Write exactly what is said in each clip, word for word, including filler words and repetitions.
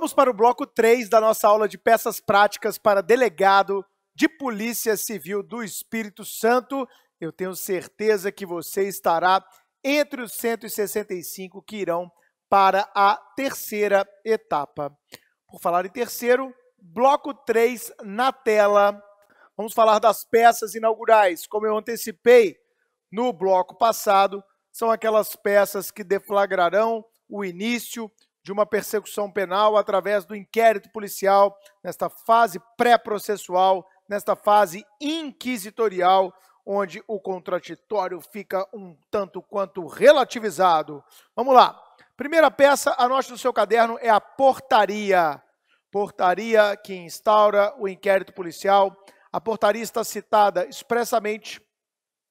Vamos para o bloco três da nossa aula de peças práticas para delegado de Polícia Civil do Espírito Santo. Eu tenho certeza que você estará entre os cento e sessenta e cinco que irão para a terceira etapa. Por falar em terceiro, bloco três na tela. Vamos falar das peças inaugurais. Como eu antecipei no bloco passado, são aquelas peças que deflagrarão o início de uma persecução penal através do inquérito policial, nesta fase pré-processual, nesta fase inquisitorial, onde o contraditório fica um tanto quanto relativizado. Vamos lá. Primeira peça, anote no seu caderno, é a portaria. Portaria que instaura o inquérito policial. A portaria está citada expressamente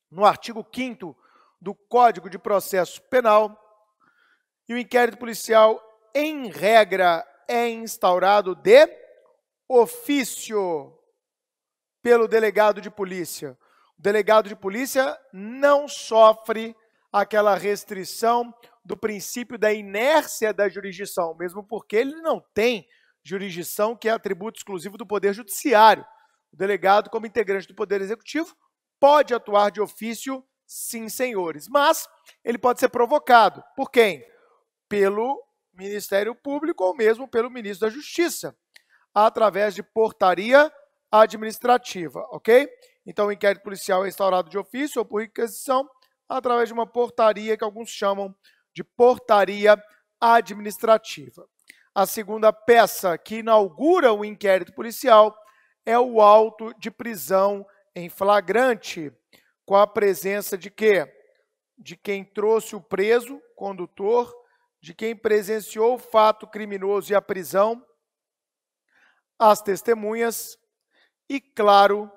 no artigo quinto do Código de Processo Penal. E o inquérito policial, em regra, é instaurado de ofício pelo delegado de polícia. O delegado de polícia não sofre aquela restrição do princípio da inércia da jurisdição, mesmo porque ele não tem jurisdição, que é atributo exclusivo do Poder Judiciário. O delegado, como integrante do Poder Executivo, pode atuar de ofício, sim, senhores, mas ele pode ser provocado. Por quem? Pelo Ministério Público ou mesmo pelo Ministro da Justiça, através de portaria administrativa, ok? Então, o inquérito policial é instaurado de ofício ou por requisição através de uma portaria que alguns chamam de portaria administrativa. A segunda peça que inaugura o inquérito policial é o auto de prisão em flagrante, com a presença de quê? De quem trouxe o preso, condutor, de quem presenciou o fato criminoso e a prisão, as testemunhas e, claro,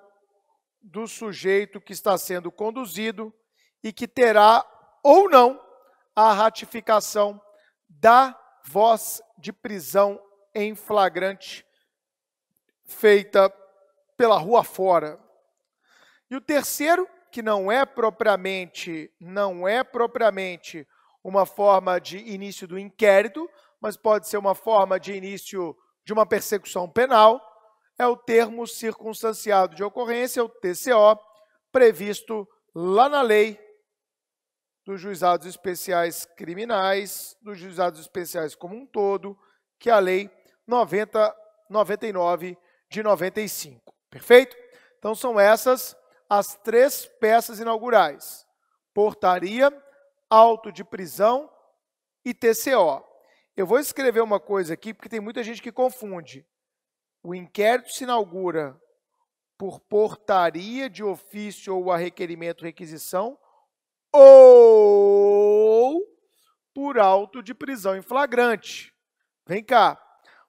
do sujeito que está sendo conduzido e que terá ou não a ratificação da voz de prisão em flagrante feita pela rua fora. E o terceiro, que não é propriamente, não é propriamente uma forma de início do inquérito, mas pode ser uma forma de início de uma persecução penal, é o termo circunstanciado de ocorrência, o T C O, previsto lá na lei dos Juizados Especiais Criminais, dos Juizados Especiais como um todo, que é a lei nove mil novecentos e noventa e nove de noventa e cinco. Perfeito? Então, são essas as três peças inaugurais. Portaria, auto de prisão e T C O. Eu vou escrever uma coisa aqui, porque tem muita gente que confunde. O inquérito se inaugura por portaria de ofício ou a requerimento, requisição, ou por auto de prisão em flagrante. Vem cá,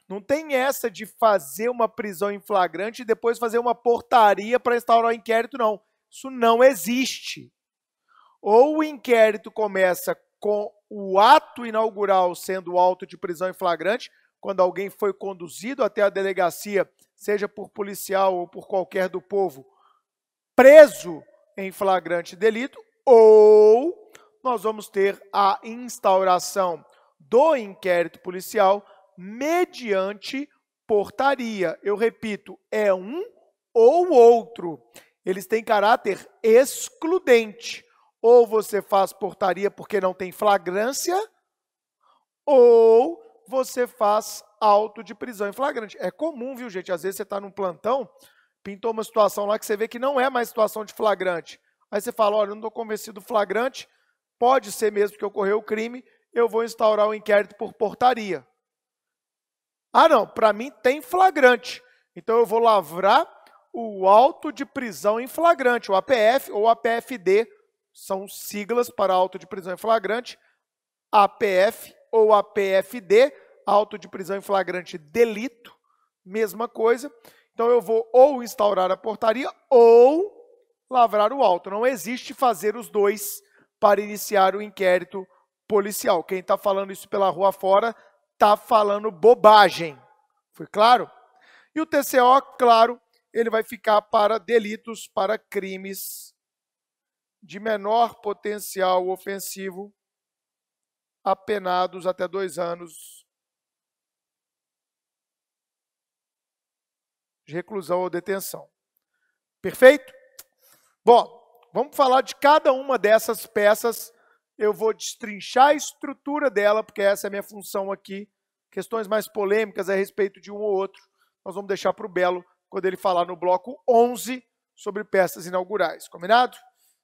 não tem essa de fazer uma prisão em flagrante e depois fazer uma portaria para instaurar o inquérito, não. Isso não existe. Ou o inquérito começa com o ato inaugural sendo o auto de prisão em flagrante, quando alguém foi conduzido até a delegacia, seja por policial ou por qualquer do povo, preso em flagrante delito, ou nós vamos ter a instauração do inquérito policial mediante portaria. Eu repito, é um ou outro. Eles têm caráter excludente. Ou você faz portaria porque não tem flagrância, ou você faz auto de prisão em flagrante. É comum, viu, gente? Às vezes você está num plantão, pintou uma situação lá que você vê que não é mais situação de flagrante. Aí você fala, olha, eu não estou convencido do flagrante, pode ser mesmo que ocorreu o crime, eu vou instaurar o inquérito por portaria. Ah, não, para mim tem flagrante, então eu vou lavrar o auto de prisão em flagrante, o A P F ou A P F D, são siglas para auto de prisão em flagrante, A P F ou A P F D, auto de prisão em flagrante delito, mesma coisa. Então, eu vou ou instaurar a portaria ou lavrar o auto. Não existe fazer os dois para iniciar o inquérito policial. Quem está falando isso pela rua fora está falando bobagem. Foi claro? E o T C O, claro, ele vai ficar para delitos, para crimes de menor potencial ofensivo, apenados até dois anos de reclusão ou detenção. Perfeito? Bom, vamos falar de cada uma dessas peças. Eu vou destrinchar a estrutura dela, porque essa é a minha função aqui. Questões mais polêmicas a respeito de um ou outro, nós vamos deixar para o Belo, quando ele falar no bloco onze, sobre peças inaugurais. Combinado?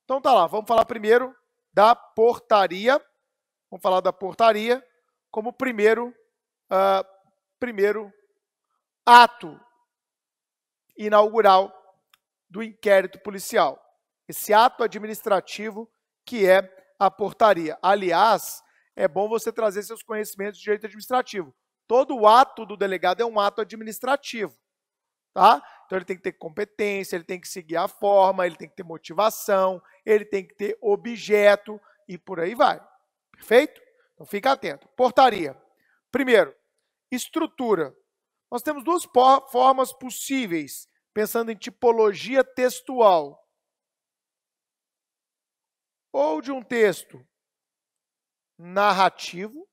Então tá lá, vamos falar primeiro da portaria. Vamos falar da portaria como primeiro, uh, primeiro ato inaugural do inquérito policial. Esse ato administrativo que é a portaria. Aliás, é bom você trazer seus conhecimentos de direito administrativo. Todo o ato do delegado é um ato administrativo. Tá? Então, ele tem que ter competência, ele tem que seguir a forma, ele tem que ter motivação, ele tem que ter objeto e por aí vai. Perfeito? Então, fica atento. Portaria. Primeiro, estrutura. Nós temos duas formas possíveis, pensando em tipologia textual. Ou de um texto narrativo.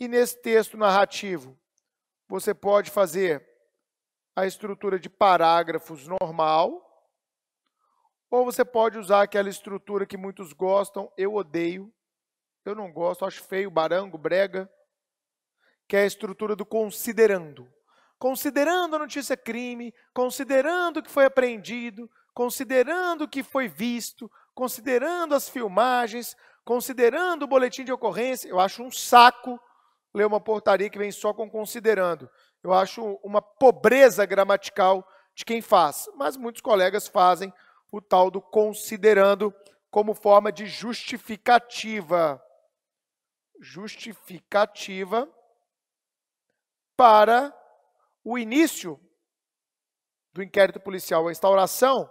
E nesse texto narrativo, você pode fazer a estrutura de parágrafos normal, ou você pode usar aquela estrutura que muitos gostam, eu odeio, eu não gosto, acho feio, barango, brega, que é a estrutura do considerando. Considerando a notícia crime, considerando que foi apreendido, considerando que foi visto, considerando as filmagens, considerando o boletim de ocorrência. Eu acho um saco ler uma portaria que vem só com considerando. Eu acho uma pobreza gramatical de quem faz, mas muitos colegas fazem o tal do considerando como forma de justificativa. Justificativa para o início do inquérito policial, a instauração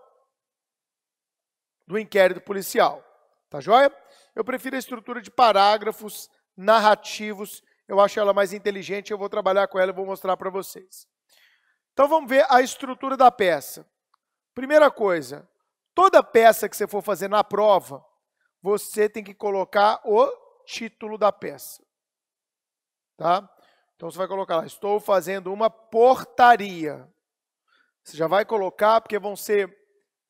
do inquérito policial. Tá joia? Eu prefiro a estrutura de parágrafos narrativos. Eu acho ela mais inteligente, eu vou trabalhar com ela e vou mostrar para vocês. Então, vamos ver a estrutura da peça. Primeira coisa, toda peça que você for fazer na prova, você tem que colocar o título da peça. Tá? Então, você vai colocar lá, estou fazendo uma portaria. Você já vai colocar, porque vão ser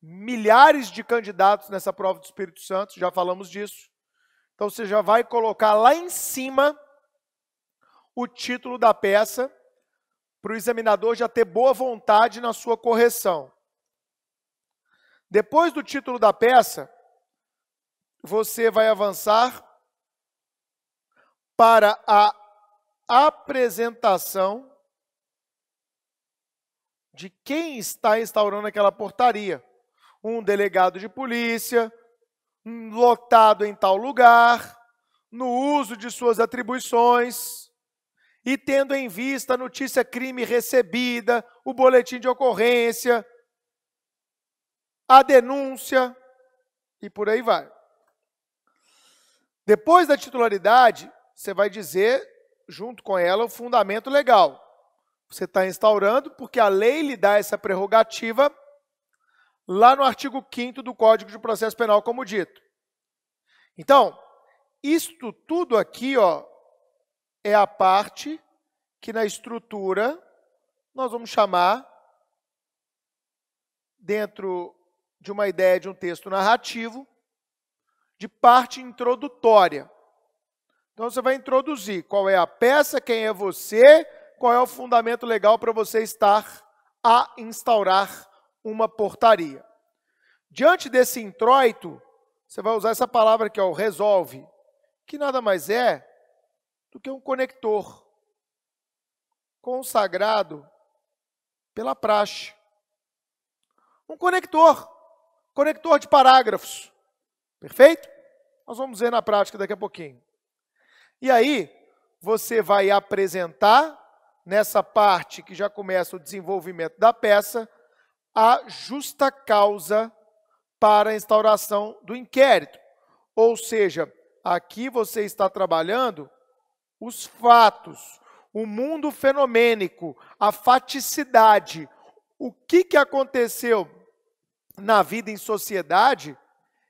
milhares de candidatos nessa prova do Espírito Santo, já falamos disso. Então, você já vai colocar lá em cima o título da peça para o examinador já ter boa vontade na sua correção. Depois do título da peça, você vai avançar para a apresentação de quem está instaurando aquela portaria. Um delegado de polícia, lotado em tal lugar, no uso de suas atribuições, e tendo em vista a notícia crime recebida, o boletim de ocorrência, a denúncia, e por aí vai. Depois da titularidade, você vai dizer, junto com ela, o fundamento legal. Você está instaurando, porque a lei lhe dá essa prerrogativa, lá no artigo quinto do Código de Processo Penal, como dito. Então, isto tudo aqui, ó, é a parte que na estrutura nós vamos chamar, dentro de uma ideia de um texto narrativo, de parte introdutória. Então você vai introduzir qual é a peça, quem é você, qual é o fundamento legal para você estar a instaurar uma portaria. Diante desse introito, você vai usar essa palavra aqui, ó, resolve, que nada mais é do que um conector consagrado pela praxe. Um conector, conector de parágrafos. Perfeito? Nós vamos ver na prática daqui a pouquinho. E aí, você vai apresentar, nessa parte que já começa o desenvolvimento da peça, a justa causa para a instauração do inquérito. Ou seja, aqui você está trabalhando os fatos, o mundo fenomênico, a faticidade, o que, que aconteceu na vida em sociedade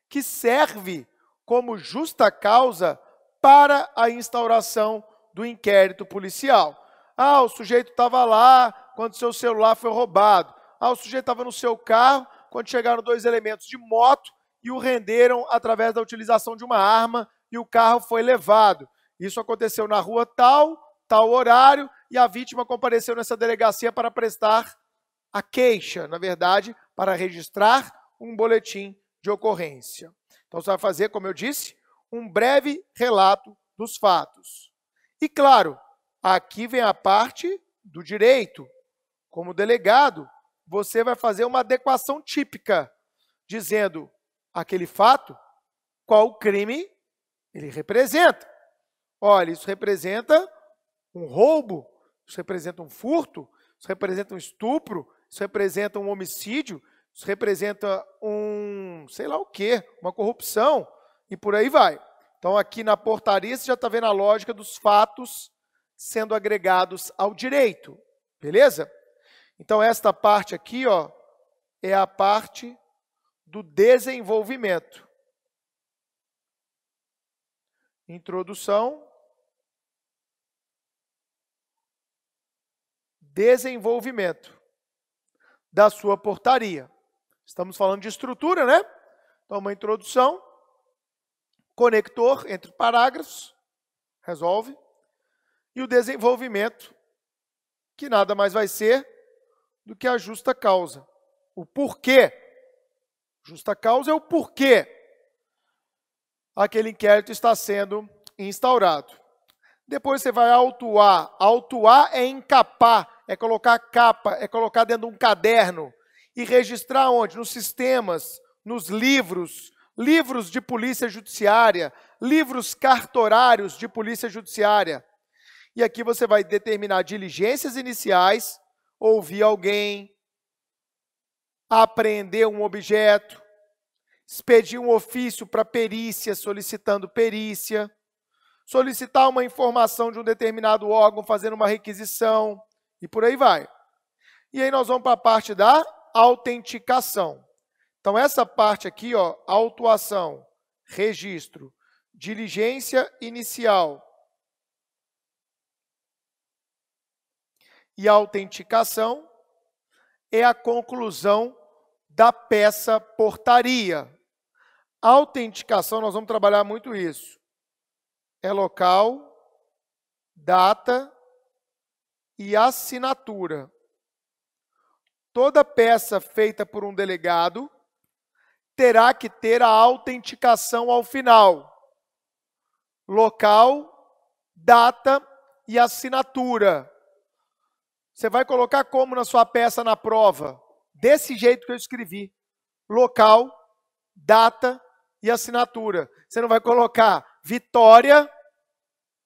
que serve como justa causa para a instauração do inquérito policial. Ah, o sujeito estava lá quando seu celular foi roubado. Ah, o sujeito estava no seu carro quando chegaram dois elementos de moto e o renderam através da utilização de uma arma e o carro foi levado. Isso aconteceu na rua tal, tal horário, e a vítima compareceu nessa delegacia para prestar a queixa, na verdade, para registrar um boletim de ocorrência. Então, você vai fazer, como eu disse, um breve relato dos fatos. E, claro, aqui vem a parte do direito. Como delegado, você vai fazer uma adequação típica, dizendo aquele fato, qual crime ele representa. Olha, isso representa um roubo, isso representa um furto, isso representa um estupro, isso representa um homicídio, isso representa um, sei lá o quê, uma corrupção, e por aí vai. Então, aqui na portaria, você já está vendo a lógica dos fatos sendo agregados ao direito, beleza? Então, esta parte aqui, ó, é a parte do desenvolvimento. Introdução, desenvolvimento da sua portaria. Estamos falando de estrutura, né? Então, uma introdução, conector entre parágrafos, resolve, e o desenvolvimento, que nada mais vai ser do que a justa causa. O porquê. Justa causa é o porquê aquele inquérito está sendo instaurado. Depois você vai autuar. Autuar é encapar, é colocar capa, é colocar dentro de um caderno e registrar onde? Nos sistemas, nos livros, livros de polícia judiciária, livros cartorários de polícia judiciária. E aqui você vai determinar diligências iniciais, ouvir alguém, apreender um objeto, expedir um ofício para perícia, solicitando perícia, solicitar uma informação de um determinado órgão, fazendo uma requisição, e por aí vai. E aí nós vamos para a parte da autenticação. Então, essa parte aqui, ó, autuação, registro, diligência inicial e autenticação, é a conclusão da peça portaria. A autenticação, nós vamos trabalhar muito isso. É local, data e assinatura. Toda peça feita por um delegado terá que ter a autenticação ao final. Local, data e assinatura. Você vai colocar como na sua peça na prova? Desse jeito que eu escrevi. Local, data e assinatura. Você não vai colocar Vitória,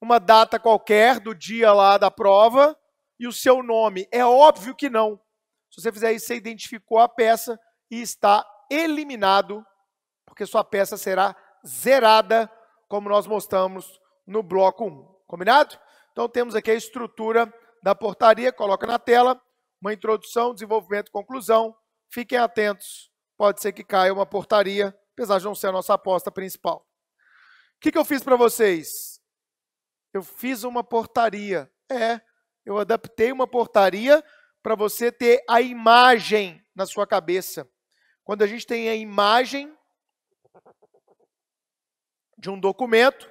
uma data qualquer do dia lá da prova e o seu nome. É óbvio que não. Se você fizer isso, você identificou a peça e está eliminado, porque sua peça será zerada, como nós mostramos no bloco um. Combinado? Então, temos aqui a estrutura da portaria. Coloca na tela. Uma introdução, desenvolvimento, conclusão. Fiquem atentos, pode ser que caia uma portaria, apesar de não ser a nossa aposta principal. O que, que eu fiz para vocês? Eu fiz uma portaria. É, eu adaptei uma portaria para você ter a imagem na sua cabeça. Quando a gente tem a imagem de um documento,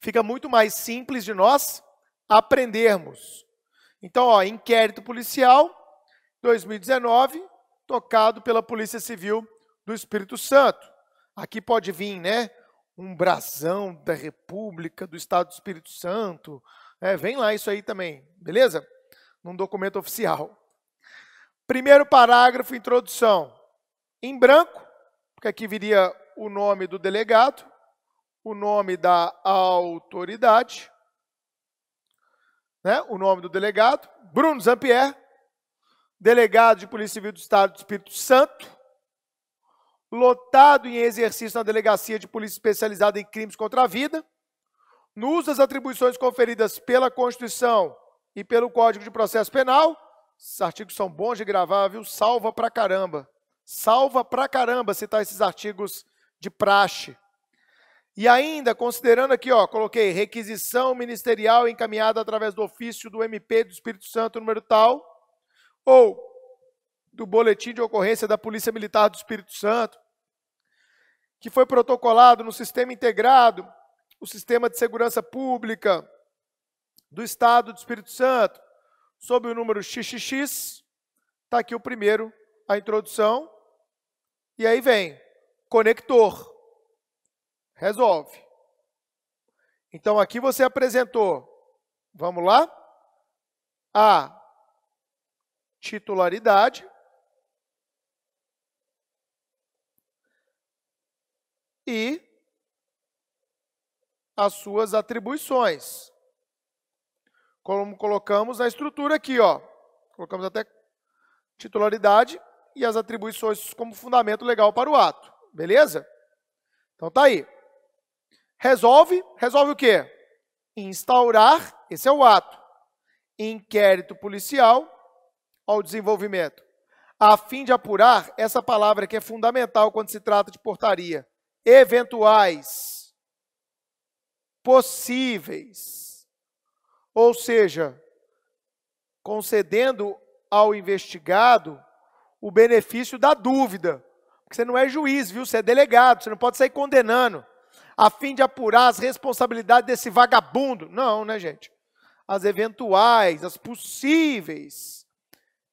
fica muito mais simples de nós aprendermos. Então, ó, inquérito policial, dois mil e dezenove, tocado pela Polícia Civil do Espírito Santo. Aqui pode vir, né, um brasão da República, do Estado do Espírito Santo. É, vem lá isso aí também, beleza? Num documento oficial. Primeiro parágrafo, introdução. Em branco, porque aqui viria o nome do delegado, o nome da autoridade, né, o nome do delegado, Bruno Zampier, delegado de Polícia Civil do Estado do Espírito Santo, lotado em exercício na Delegacia de Polícia Especializada em Crimes contra a Vida, no uso das atribuições conferidas pela Constituição e pelo Código de Processo Penal. Esses artigos são bons de gravar, viu? Salva pra caramba. Salva pra caramba citar esses artigos de praxe. E ainda, considerando aqui, ó, coloquei requisição ministerial encaminhada através do ofício do M P do Espírito Santo, número tal, ou do boletim de ocorrência da Polícia Militar do Espírito Santo, que foi protocolado no sistema integrado, o Sistema de Segurança Pública do Estado do Espírito Santo, sob o número três, está aqui o primeiro, a introdução, e aí vem conector. Resolve. Então, aqui você apresentou, vamos lá, a titularidade e as suas atribuições. Como colocamos na estrutura aqui, ó. Colocamos até titularidade e as atribuições como fundamento legal para o ato. Beleza? Então, tá aí. Resolve, resolve o quê? Instaurar, esse é o ato, inquérito policial ao desenvolvimento, a fim de apurar, essa palavra que é fundamental quando se trata de portaria, eventuais, possíveis, ou seja, concedendo ao investigado o benefício da dúvida, porque você não é juiz, viu? Você é delegado, você não pode sair condenando, a fim de apurar as responsabilidades desse vagabundo. Não, né, gente? As eventuais, as possíveis.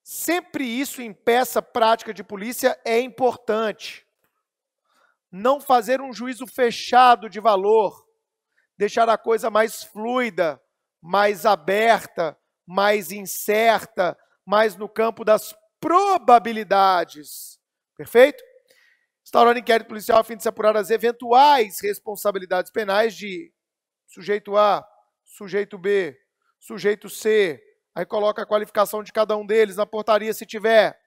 Sempre isso em peça prática de polícia é importante. Não fazer um juízo fechado de valor. Deixar a coisa mais fluida, mais aberta, mais incerta, mais no campo das probabilidades. Perfeito? Instaurando inquérito policial a fim de se apurar as eventuais responsabilidades penais de sujeito A, sujeito B, sujeito C. Aí coloca a qualificação de cada um deles na portaria, se tiver.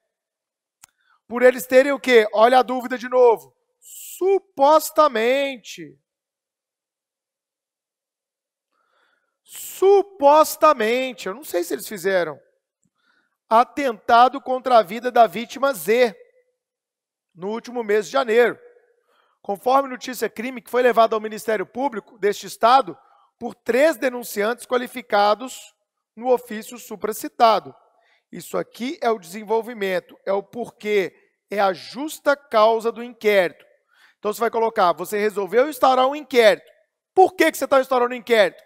Por eles terem o quê? Olha a dúvida de novo. Supostamente. Supostamente. Eu não sei se eles fizeram. Atentado contra a vida da vítima Z. No último mês de janeiro, conforme notícia crime que foi levada ao Ministério Público deste Estado por três denunciantes qualificados no ofício supracitado. Isso aqui é o desenvolvimento, é o porquê, é a justa causa do inquérito. Então, você vai colocar, você resolveu instaurar um inquérito. Por que que você está instaurando um inquérito?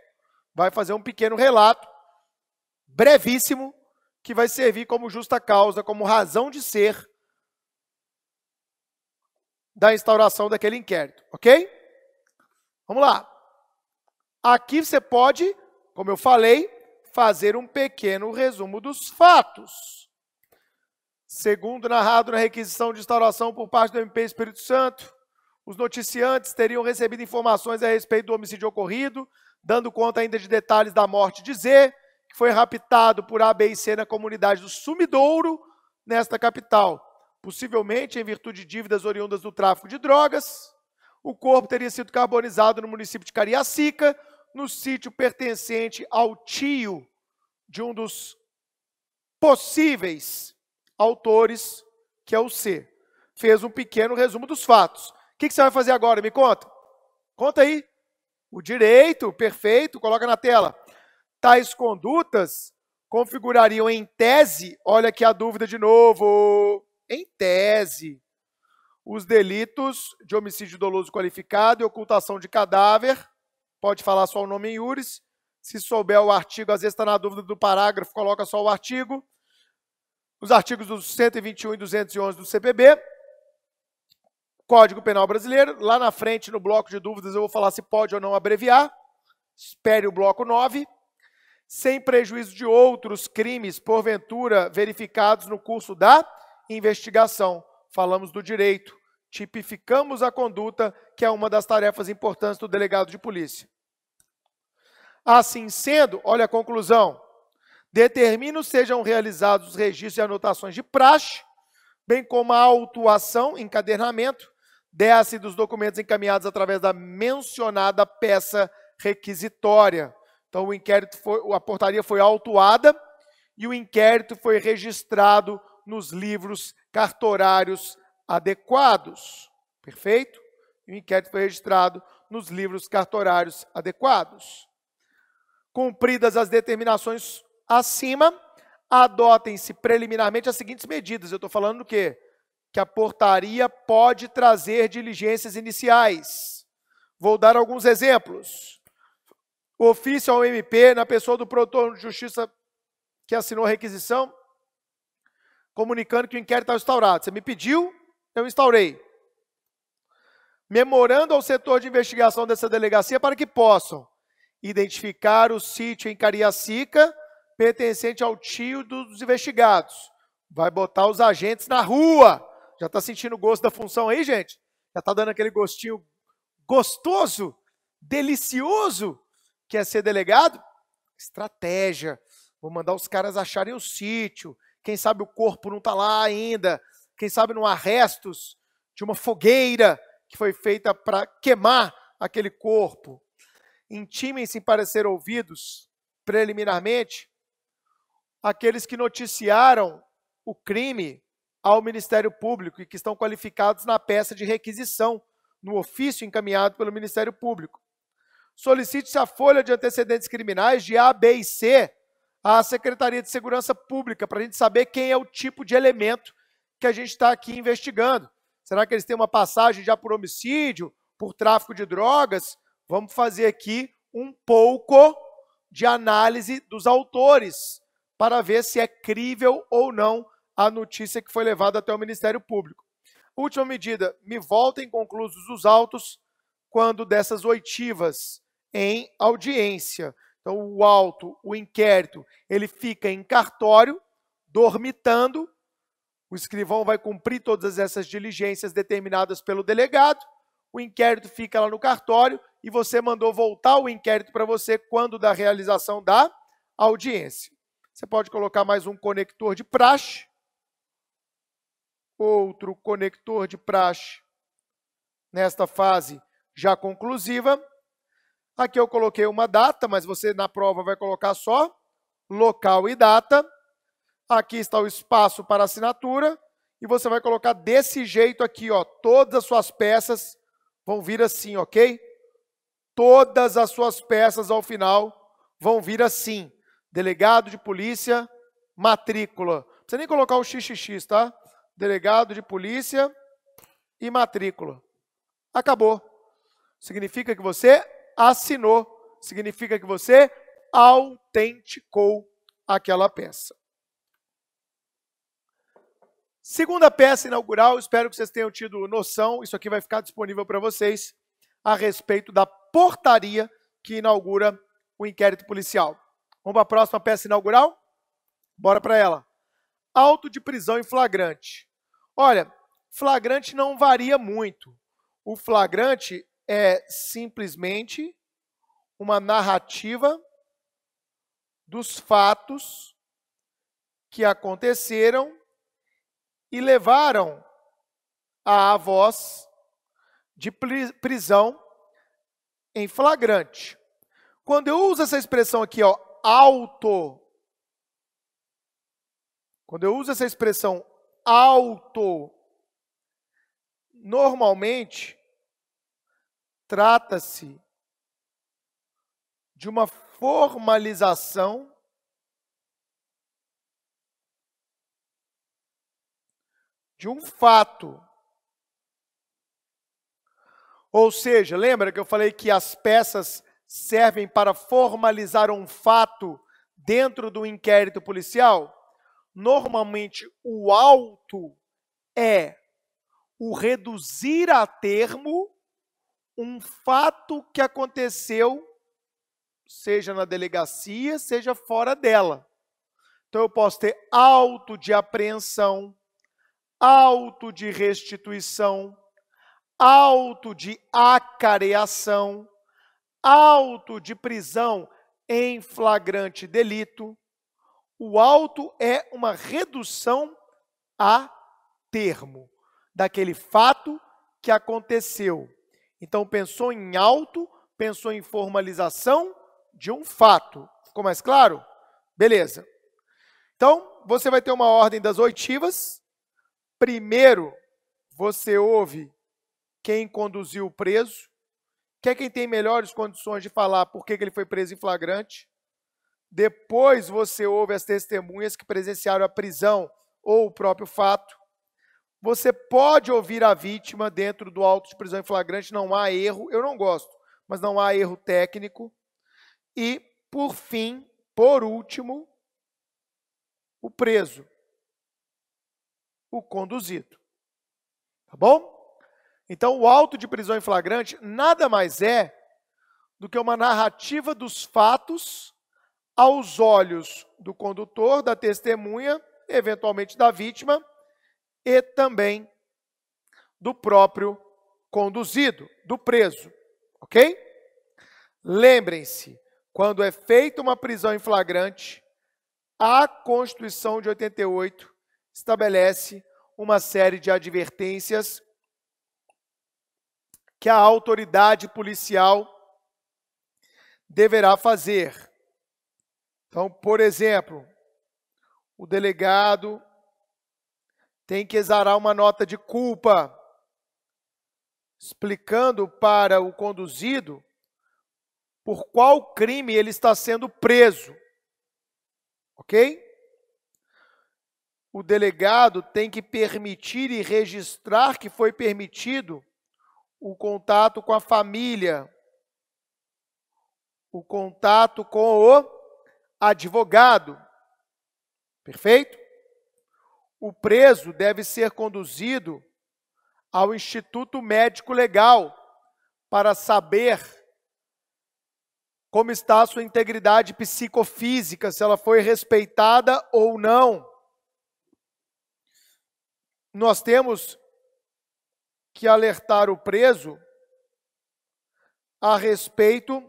Vai fazer um pequeno relato, brevíssimo, que vai servir como justa causa, como razão de ser, da instauração daquele inquérito, ok? Vamos lá. Aqui você pode, como eu falei, fazer um pequeno resumo dos fatos. Segundo narrado na requisição de instauração por parte do M P Espírito Santo, os noticiantes teriam recebido informações a respeito do homicídio ocorrido, dando conta ainda de detalhes da morte de Z, que foi raptado por A, B e C na comunidade do Sumidouro, nesta capital. Possivelmente, em virtude de dívidas oriundas do tráfico de drogas, o corpo teria sido carbonizado no município de Cariacica, no sítio pertencente ao tio de um dos possíveis autores, que é o C. Fez um pequeno resumo dos fatos. O que você vai fazer agora? Me conta. Conta aí. O direito, perfeito, coloca na tela. Tais condutas configurariam em tese, olha aqui a dúvida de novo... Em tese, os delitos de homicídio doloso qualificado e ocultação de cadáver, pode falar só o nome em iúris, se souber o artigo, às vezes está na dúvida do parágrafo, coloca só o artigo, os artigos dos cento e vinte e um e duzentos e onze do C P B, Código Penal Brasileiro, lá na frente, no bloco de dúvidas, eu vou falar se pode ou não abreviar, espere o bloco nove, sem prejuízo de outros crimes, porventura, verificados no curso da investigação, falamos do direito, tipificamos a conduta, que é uma das tarefas importantes do delegado de polícia. Assim sendo, olha a conclusão, determino sejam realizados os registros e anotações de praxe, bem como a autuação, encadernamento, desse dos documentos encaminhados através da mencionada peça requisitória. Então, o inquérito foi, a portaria foi autuada e o inquérito foi registrado nos livros cartorários adequados. Perfeito? O inquérito foi registrado nos livros cartorários adequados. Cumpridas as determinações acima, adotem-se preliminarmente as seguintes medidas. Eu estou falando do quê? Que a portaria pode trazer diligências iniciais. Vou dar alguns exemplos. Ofício ao M P, na pessoa do promotor de justiça que assinou a requisição, comunicando que o inquérito está instaurado. Você me pediu, eu instaurei. Memorando ao setor de investigação dessa delegacia para que possam identificar o sítio em Cariacica pertencente ao tio dos investigados. Vai botar os agentes na rua. Já está sentindo o gosto da função aí, gente? Já está dando aquele gostinho gostoso, delicioso, que é ser delegado? Estratégia. Vou mandar os caras acharem o sítio. Quem sabe o corpo não está lá ainda. Quem sabe não há restos de uma fogueira que foi feita para queimar aquele corpo. Intimem-se para ser ouvidos preliminarmente aqueles que noticiaram o crime ao Ministério Público e que estão qualificados na peça de requisição, no ofício encaminhado pelo Ministério Público. Solicite-se a folha de antecedentes criminais de A, B e C à Secretaria de Segurança Pública, para a gente saber quem é o tipo de elemento que a gente está aqui investigando. Será que eles têm uma passagem já por homicídio, por tráfico de drogas? Vamos fazer aqui um pouco de análise dos autores, para ver se é crível ou não a notícia que foi levada até o Ministério Público. Última medida, me voltem conclusos os autos quando dessas oitivas em audiência. Então, o auto, o inquérito, ele fica em cartório, dormitando. O escrivão vai cumprir todas essas diligências determinadas pelo delegado. O inquérito fica lá no cartório e você mandou voltar o inquérito para você quando da realização da audiência. Você pode colocar mais um conector de praxe, outro conector de praxe nesta fase já conclusiva. Aqui eu coloquei uma data, mas você na prova vai colocar só local e data. Aqui está o espaço para assinatura e você vai colocar desse jeito aqui, ó. Todas as suas peças vão vir assim, ok? Todas as suas peças ao final vão vir assim. Delegado de polícia, matrícula. Não precisa nem colocar o xis xis xis, tá? Delegado de polícia e matrícula. Acabou. Significa que você assinou. Significa que você autenticou aquela peça. Segunda peça inaugural, espero que vocês tenham tido noção. Isso aqui vai ficar disponível para vocês a respeito da portaria que inaugura o inquérito policial. Vamos para a próxima peça inaugural? Bora para ela. Auto de prisão em flagrante. Olha, flagrante não varia muito. O flagrante é simplesmente uma narrativa dos fatos que aconteceram e levaram à voz de prisão em flagrante. Quando eu uso essa expressão aqui, ó, auto. Quando eu uso essa expressão auto, normalmente trata-se de uma formalização de um fato. Ou seja, lembra que eu falei que as peças servem para formalizar um fato dentro do inquérito policial? Normalmente, o auto é o reduzir a termo um fato que aconteceu, seja na delegacia, seja fora dela. Então, eu posso ter auto de apreensão, auto de restituição, auto de acareação, auto de prisão em flagrante delito. O auto é uma redução a termo daquele fato que aconteceu. Então, pensou em auto, pensou em formalização de um fato. Ficou mais claro? Beleza. Então, você vai ter uma ordem das oitivas. Primeiro, você ouve quem conduziu o preso que é quem tem melhores condições de falar por que, que ele foi preso em flagrante. Depois você ouve as testemunhas que presenciaram a prisão ou o próprio fato. Você pode ouvir a vítima dentro do auto de prisão em flagrante, não há erro, eu não gosto, mas não há erro técnico. E, por fim, por último, o preso, o conduzido. Tá bom? Então, o auto de prisão em flagrante nada mais é do que uma narrativa dos fatos aos olhos do condutor, da testemunha, eventualmente da vítima, e também do próprio conduzido, do preso, ok? Lembrem-se, quando é feita uma prisão em flagrante, a Constituição de oitenta e oito estabelece uma série de advertências que a autoridade policial deverá fazer. Então, por exemplo, o delegado tem que exarar uma nota de culpa, explicando para o conduzido por qual crime ele está sendo preso, ok? O delegado tem que permitir e registrar que foi permitido o contato com a família, o contato com o advogado, perfeito? O preso deve ser conduzido ao Instituto Médico Legal para saber como está a sua integridade psicofísica, se ela foi respeitada ou não. Nós temos que alertar o preso a respeito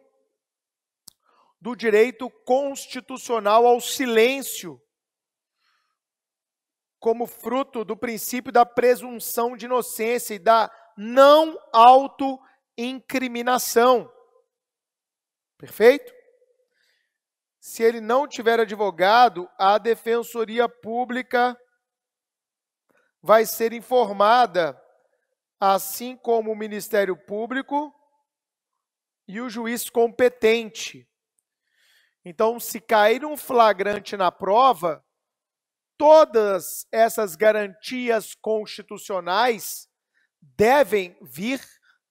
do direito constitucional ao silêncio, como fruto do princípio da presunção de inocência e da não autoincriminação. Perfeito? Se ele não tiver advogado, a Defensoria Pública vai ser informada, assim como o Ministério Público e o juiz competente. Então, se cair um flagrante na prova, todas essas garantias constitucionais devem vir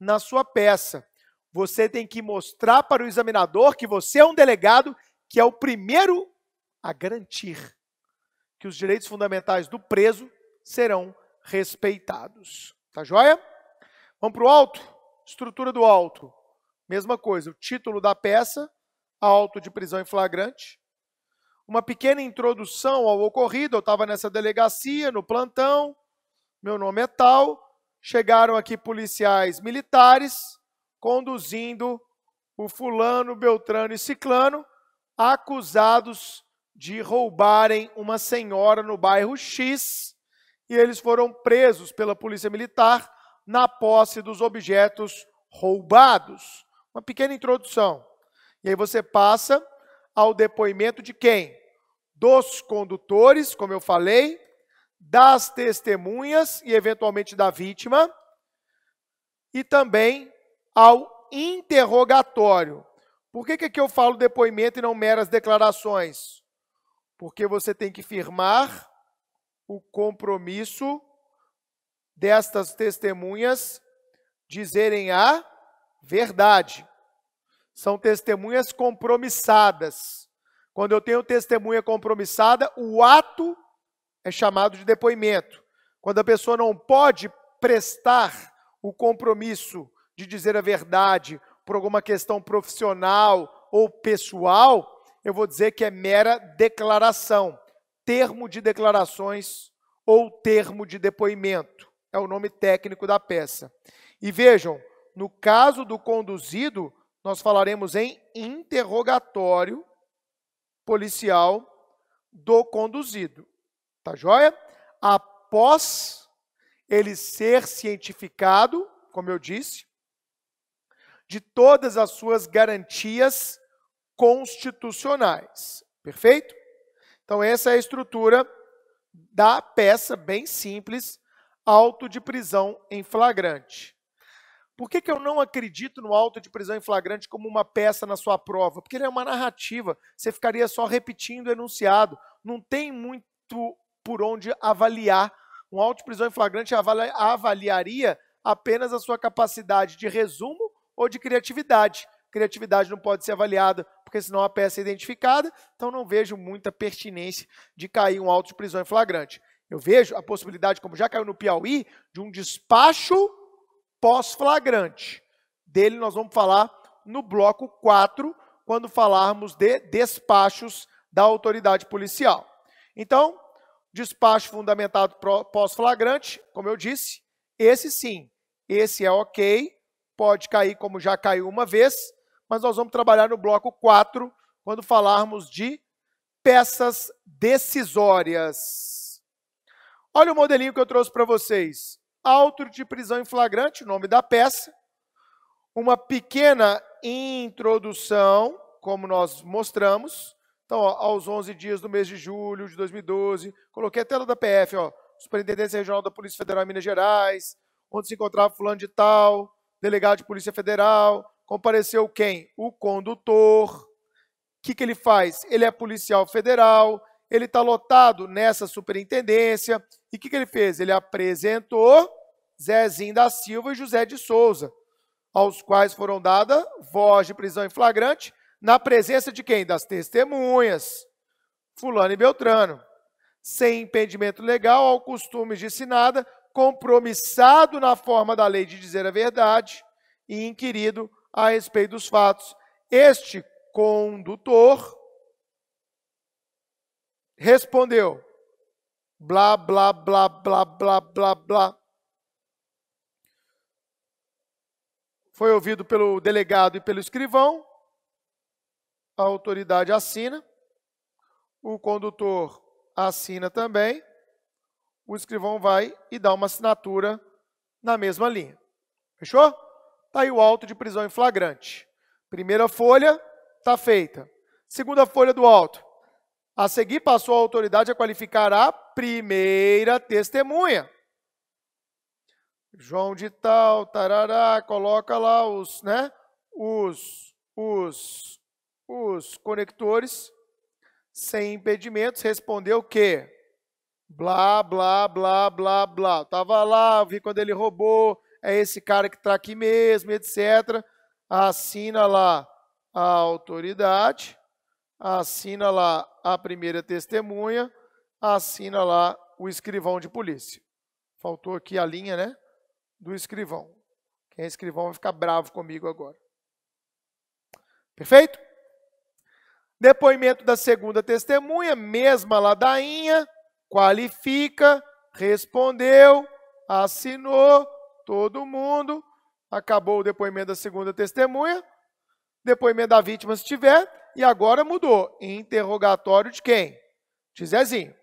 na sua peça. Você tem que mostrar para o examinador que você é um delegado que é o primeiro a garantir que os direitos fundamentais do preso serão respeitados. Tá joia? Vamos para o auto? Estrutura do auto. Mesma coisa, o título da peça, auto de prisão em flagrante. Uma pequena introdução ao ocorrido, eu estava nessa delegacia, no plantão, meu nome é tal, chegaram aqui policiais militares, conduzindo o fulano, beltrano e ciclano, acusados de roubarem uma senhora no bairro X, e eles foram presos pela polícia militar na posse dos objetos roubados. Uma pequena introdução. E aí você passa ao depoimento de quem? Dos condutores, como eu falei, das testemunhas e, eventualmente, da vítima, e também ao interrogatório. Por que que aqui eu falo depoimento e não meras declarações? Porque você tem que firmar o compromisso destas testemunhas dizerem a verdade. São testemunhas compromissadas. Quando eu tenho testemunha compromissada, o ato é chamado de depoimento. Quando a pessoa não pode prestar o compromisso de dizer a verdade por alguma questão profissional ou pessoal, eu vou dizer que é mera declaração. Termo de declarações ou termo de depoimento. É o nome técnico da peça. E vejam, no caso do conduzido, nós falaremos em interrogatório policial do conduzido, tá joia? Após ele ser cientificado, como eu disse, de todas as suas garantias constitucionais, perfeito? Então, essa é a estrutura da peça, bem simples, auto de prisão em flagrante. Por que que eu não acredito no auto de prisão em flagrante como uma peça na sua prova? Porque ele é uma narrativa, você ficaria só repetindo o enunciado, não tem muito por onde avaliar. Um auto de prisão em flagrante avalia, avaliaria apenas a sua capacidade de resumo ou de criatividade. Criatividade não pode ser avaliada, porque senão a peça é identificada, então não vejo muita pertinência de cair um auto de prisão em flagrante. Eu vejo a possibilidade, como já caiu no Piauí, de um despacho pós-flagrante. Dele nós vamos falar no bloco quatro, quando falarmos de despachos da autoridade policial. Então, despacho fundamentado pós-flagrante, como eu disse, esse sim, esse é ok, pode cair como já caiu uma vez, mas nós vamos trabalhar no bloco quatro, quando falarmos de peças decisórias. Olha o modelinho que eu trouxe para vocês. Auto de prisão em flagrante, nome da peça, uma pequena introdução, como nós mostramos. Então, ó, aos onze dias do mês de julho de dois mil e doze, coloquei a tela da P F, ó, Superintendência Regional da Polícia Federal em Minas Gerais, onde se encontrava fulano de tal, delegado de Polícia Federal, compareceu quem? O condutor. O que que ele faz? Ele é policial federal, ele está lotado nessa superintendência. E o que que ele fez? Ele apresentou Zezinho da Silva e José de Souza, aos quais foram dadas voz de prisão em flagrante, na presença de quem? Das testemunhas, fulano e beltrano. Sem impedimento legal, ao costume de se nada, compromissado na forma da lei de dizer a verdade e inquirido a respeito dos fatos. Este condutor respondeu, blá, blá, blá, blá, blá, blá, blá. Foi ouvido pelo delegado e pelo escrivão. A autoridade assina, o condutor assina também, o escrivão vai e dá uma assinatura na mesma linha. Fechou? Está aí o auto de prisão em flagrante. Primeira folha está feita. Segunda folha do auto. A seguir, passou a autoridade a qualificar a primeira testemunha. João de tal, tarará, coloca lá os, né, os, os... os conectores, sem impedimentos, respondeu que blá, blá, blá, blá, blá. Estava lá, vi quando ele roubou, é esse cara que está aqui mesmo, etcétera. Assina lá a autoridade, assina lá a primeira testemunha, assina lá o escrivão de polícia. Faltou aqui a linha, né, do escrivão. Quem é escrivão vai ficar bravo comigo agora. Perfeito? Depoimento da segunda testemunha, mesma ladainha, qualifica, respondeu, assinou, todo mundo, acabou o depoimento da segunda testemunha, depoimento da vítima se tiver, e agora mudou, interrogatório de quem? De Zezinho.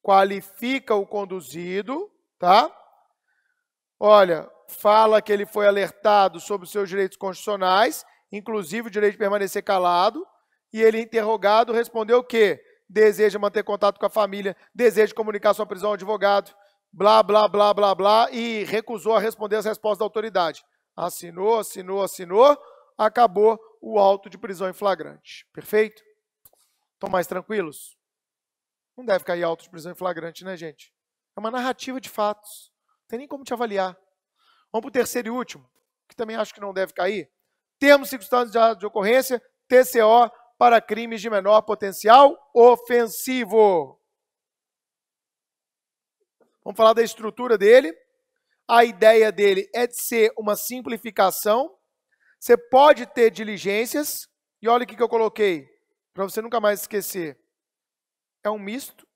Qualifica o conduzido, tá? Olha, fala que ele foi alertado sobre os seus direitos constitucionais, inclusive o direito de permanecer calado. E ele, interrogado, respondeu o quê? Deseja manter contato com a família, deseja comunicar sua prisão ao advogado, blá, blá, blá, blá, blá, e recusou a responder as respostas da autoridade. Assinou, assinou, assinou, acabou o auto de prisão em flagrante. Perfeito? Estão mais tranquilos? Não deve cair auto de prisão em flagrante, né, gente? É uma narrativa de fatos. Não tem nem como te avaliar. Vamos para o terceiro e último, que também acho que não deve cair. Termo circunstanciado de ocorrência, T C O, para crimes de menor potencial ofensivo. Vamos falar da estrutura dele. A ideia dele é de ser uma simplificação. Você pode ter diligências. E olha o que eu coloquei, para você nunca mais esquecer. É um misto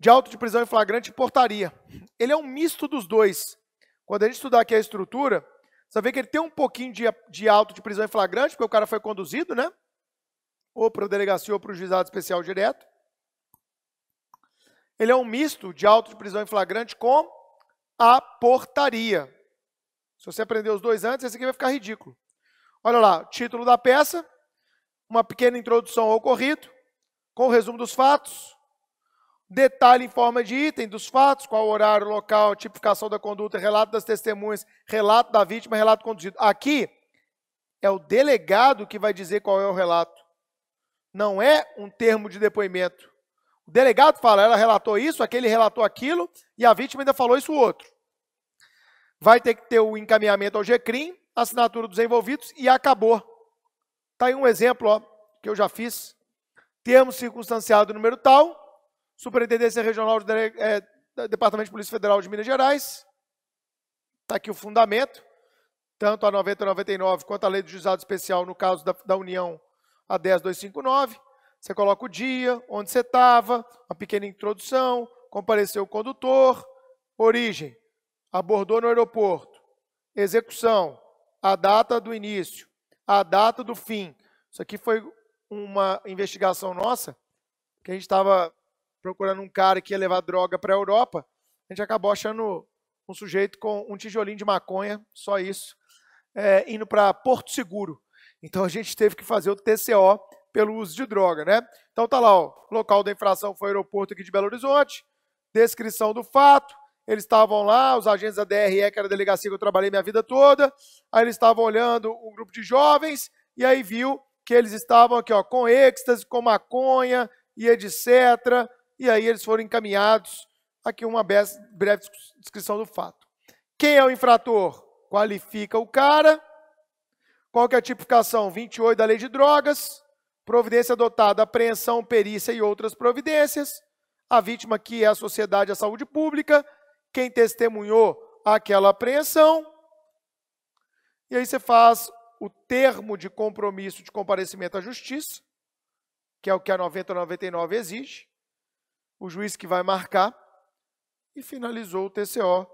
de auto de prisão em flagrante e portaria. Ele é um misto dos dois. Quando a gente estudar aqui a estrutura, você vê que ele tem um pouquinho de, de auto de prisão em flagrante, porque o cara foi conduzido, né? Ou para a delegacia ou para o juizado especial direto. Ele é um misto de auto de prisão em flagrante com a portaria. Se você aprender os dois antes, esse aqui vai ficar ridículo. Olha lá, título da peça, uma pequena introdução ao ocorrido, com o resumo dos fatos, detalhe em forma de item dos fatos, qual horário, local, tipificação da conduta, relato das testemunhas, relato da vítima, relato conduzido. Aqui é o delegado que vai dizer qual é o relato. Não é um termo de depoimento. O delegado fala, ela relatou isso, aquele relatou aquilo, e a vítima ainda falou isso outro. Vai ter que ter o encaminhamento ao GCRIM, assinatura dos envolvidos e acabou. Está aí um exemplo, ó, que eu já fiz. Termo circunstanciado número tal, Superintendência Regional do Dele... é, Departamento de Polícia Federal de Minas Gerais. Está aqui o fundamento, tanto a noventa e nove quanto a lei do Juizado Especial, no caso da, da União, a dez mil duzentos e cinquenta e nove. Você coloca o dia, onde você estava, uma pequena introdução, compareceu o condutor, origem, abordou no aeroporto, execução, a data do início, a data do fim. Isso aqui foi uma investigação nossa, que a gente estava procurando um cara que ia levar droga para a Europa, a gente acabou achando um sujeito com um tijolinho de maconha, só isso, é, indo para Porto Seguro. Então, a gente teve que fazer o T C O pelo uso de droga, né? Então, tá lá, o local da infração foi o aeroporto aqui de Belo Horizonte, descrição do fato, eles estavam lá, os agentes da D R E, que era a delegacia que eu trabalhei minha vida toda, aí eles estavam olhando um grupo de jovens, e aí viu que eles estavam aqui, ó, com êxtase, com maconha, e etcétera, e aí eles foram encaminhados, aqui uma breve descrição do fato. Quem é o infrator? Qualifica o cara. Qual que é a tipificação? vinte e oito da lei de drogas, providência adotada, apreensão, perícia e outras providências, a vítima aqui é a sociedade e a saúde pública, quem testemunhou aquela apreensão, e aí você faz o termo de compromisso de comparecimento à justiça, que é o que a noventa e nove exige, o juiz que vai marcar, e finalizou o T C O,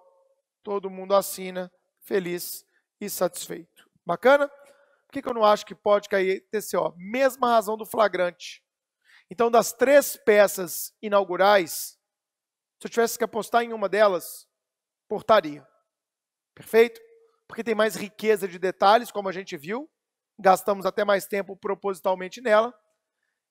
todo mundo assina, feliz e satisfeito. Bacana? Por que que eu não acho que pode cair T C O? Mesma razão do flagrante. Então, das três peças inaugurais, se eu tivesse que apostar em uma delas, portaria. Perfeito? Porque tem mais riqueza de detalhes, como a gente viu, gastamos até mais tempo propositalmente nela,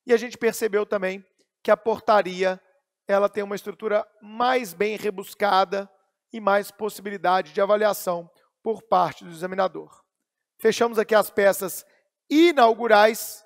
e a gente percebeu também que a portaria ela tem uma estrutura mais bem rebuscada e mais possibilidade de avaliação por parte do examinador. Fechamos aqui as peças inaugurais.